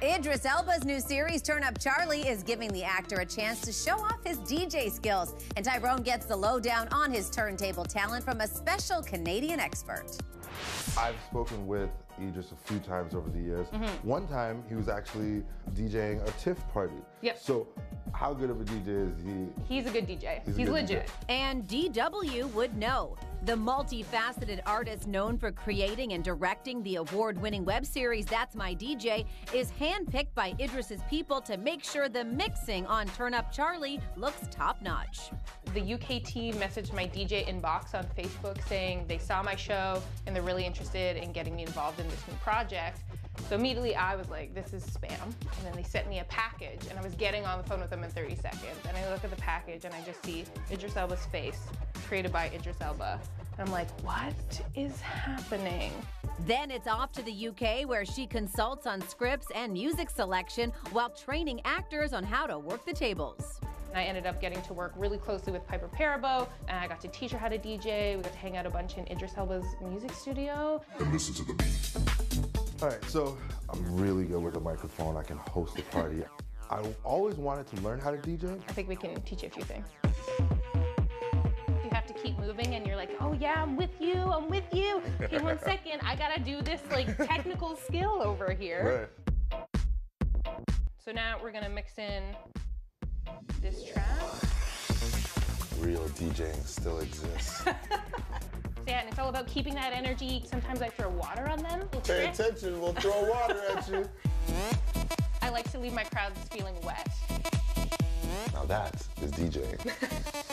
Idris Elba's new series, Turn Up Charlie, is giving the actor a chance to show off his DJ skills. And Tyrone gets the lowdown on his turntable talent from a special Canadian expert. I've spoken with Idris a few times over the years. One time, he was actually DJing a TIFF party. Yep. So how good of a DJ is he? He's a good DJ. He's legit. DJ. And DW would know. The multifaceted artist known for creating and directing the award-winning web series That's My DJ is handpicked by Idris's people to make sure the mixing on Turn Up Charlie looks top-notch. The UK team messaged my DJ inbox on Facebook saying they saw my show and they're really interested in getting me involved in this new project. So immediately I was like, this is spam. And then they sent me a package and I was getting on the phone with them in 30 seconds. And I look at the package and I just see Idris Elba's face, created by Idris Elba. And I'm like, what is happening? Then it's off to the UK where she consults on scripts and music selection while training actors on how to work the tables. And I ended up getting to work really closely with Piper Parabo, and I got to teach her how to DJ. We got to hang out a bunch in Idris Elba's music studio. And listen to the beat. All right, so I'm really good with a microphone. I can host a party. I always wanted to learn how to DJ. I think we can teach you a few things. You have to keep moving, and you're like, oh yeah, I'm with you, I'm with you. Okay, 1 second, I gotta do this like technical skill over here. Right. So now we're gonna mix in this track. Real DJing still exists. So yeah, and it's all about keeping that energy. Sometimes I throw water on them. Pay attention, we'll throw water at you. I like to leave my crowds feeling wet. Now that is DJing.